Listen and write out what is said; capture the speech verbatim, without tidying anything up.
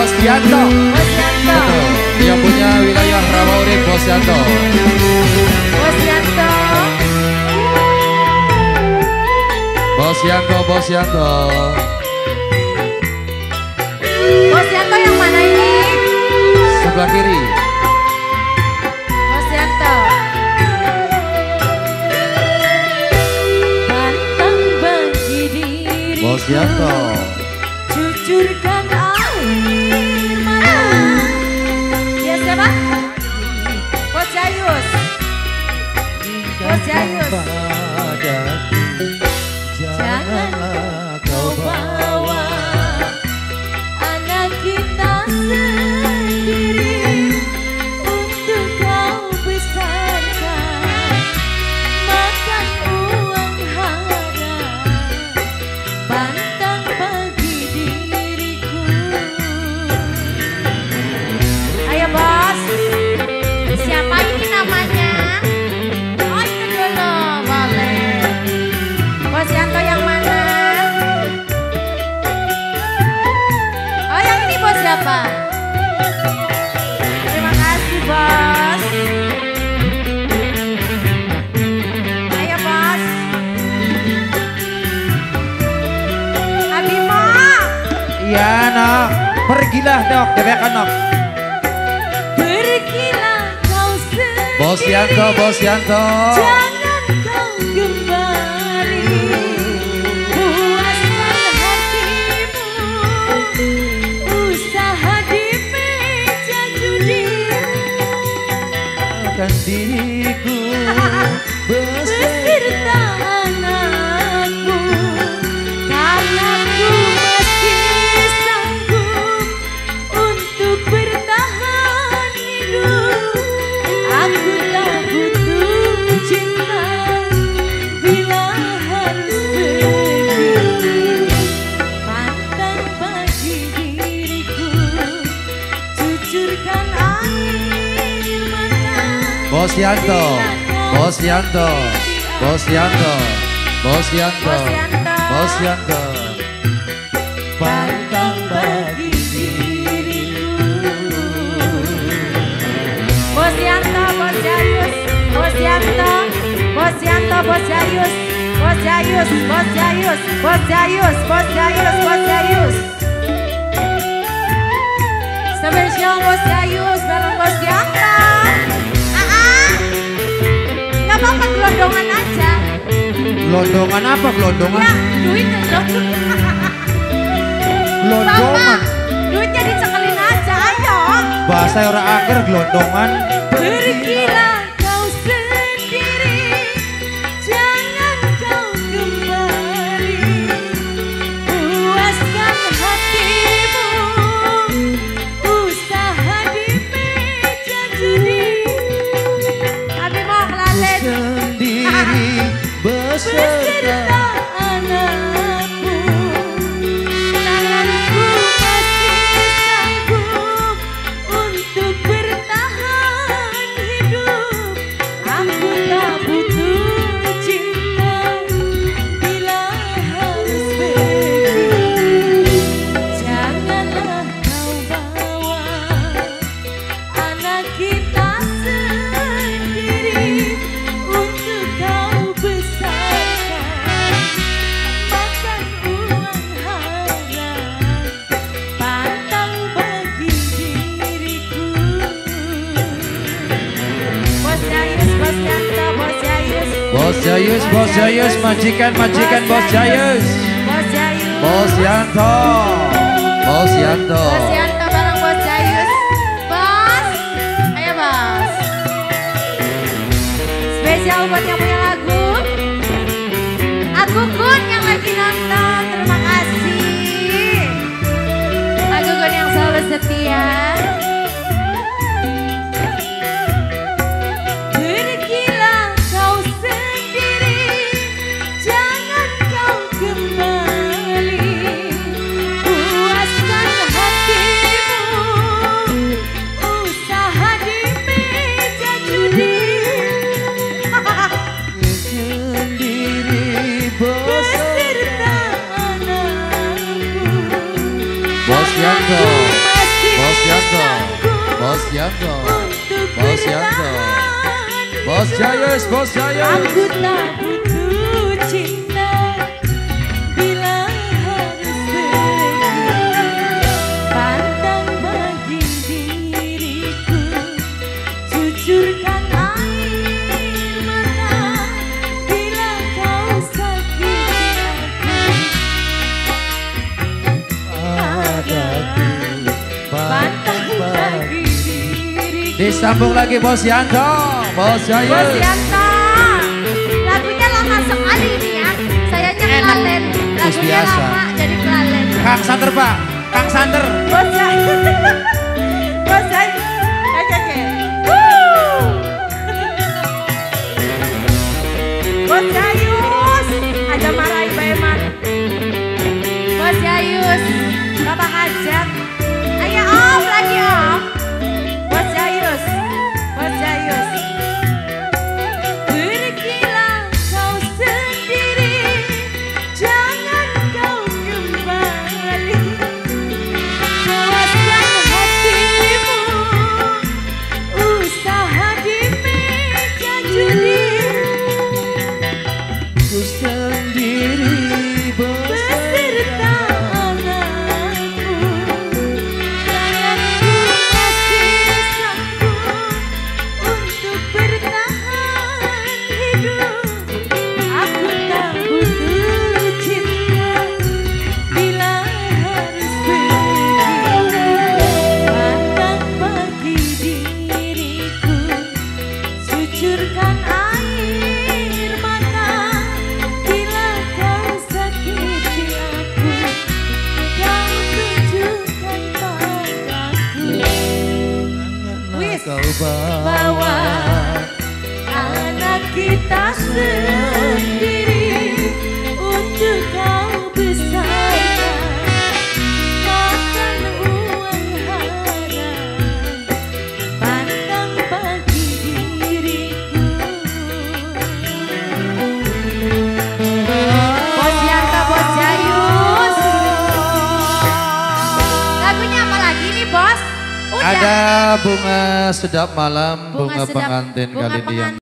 Bosdianto. Betul. Yang punya wilayah Rawa Urip Bosdianto. Bosdianto. Bosdianto, Bosdianto. Bosdianto yang mana ini? Sebelah kiri. Bosdianto. Bantang bagi diriku. Bosdianto. Jujurkan air mata. Ya siapa? Bos Jayus. Bos Jayus. Janganlah kau bawa anak kita sendiri untuk kau besarkan, makan uang haram, bantang bagi diriku. Ayo bos, siapa ini namanya? Oh itu dulu, boleh. Bos Yanto yang mana? Oh yang ini bos siapa? Terima kasih bos. Ayo bos. Abimo. Iya Nok, pergilah Nok, dewekan Nok. Pergilah kau sendiri. Bos Yanto, Bos Yanto. Jangan kau kembali. Puaskan hatimu. Usaha di meja judi. Kan diriku Beserta beserta. anakku, karena ku masih sanggup untuk bertahan hidup. Aku tak butuh cinta bila harus pergi. Pantang bagi diriku, jujurkan air mata. Bosdianto, Bosdianto, Bosdianto, Bosdianto, Bosdianto. Bosdianto. Pantang bagi diriku. Bos Yanto, Bos Jayus, Bos Yanto, Bos Yanto, Bos Jayus, Bos Jayus, Bos Jayus, Bos Jayus, Bos Jayus, Bos Jayus. Sampai siang Bos Jayus bareng Bos Yanto. Aa, nggak apa-apa gelondongan aja. Gelondongan apa gelondongan? Ya, duit gelondongan. Bapak, Gelondongan. duitnya dicekelin aja, ayo. Bahasa orang akhir gelondongan. Pergilah kau sendiri, jangan kau kembali. Puaskan hatimu, usaha di meja judi. Abi mau kelaten. Sendiri beserta. Beserta anakmu, tanganku masih sanggup untuk bertahan hidup. Aku tak butuh cinta bila harus pergi. Janganlah kau bawa anak kita sendiri untuk kau besarkan, makan uang haram, pantang bagi diriku. Bos Jayus, Bos Yanto, Bos Jayus, Bos Jayus, Bos Jayus, majikan, majikan Bos Jayus. Bos Jayus, Bos Yanto, Bos Yanto. Bos Yanto bareng Bos Jayus. Bos, ayo bos. Spesial buat yang punya lagu. Aku Gun yang lagi nonton, terima kasih. Aku Gun yang selalu setia. Pergilah kau sendiri, jangan kau kembali. Puaskan hatimu, usaha di meja judi. Sendiri beserta. Beserta anakku, Bos Yanto, Yanto, Bos Yanto, Bos Yanto, Bos Jayus, Bos Jayus. Aku tak butuh cinta bila harus pergi. Pantang bagi diriku, jujurkan. Disambung lagi Bos Yanto, Bos Yanto. Bos Yanto, lagunya lama sekali ini ya. Saya nya Klaten, lagunya lama jadi Klaten. Kang Santer Pak, Kang Santer. Bos Yanto, Bos Yanto, oke oke. Bos Yayus, ada marahin Pak Eman. Bos Yayus, Bapak ngajak. Ayo Om lagi Om. Bawa anak kita sendiri untuk kau besarkan, makan uang haram, pantang bagi diriku. Bos Yanto, Bos Jayus. Lagunya apa lagi nih Bos? Udah. Ada bunga sedap malam, bunga, bunga sedap, pengantin bunga kali pengantin. Dia.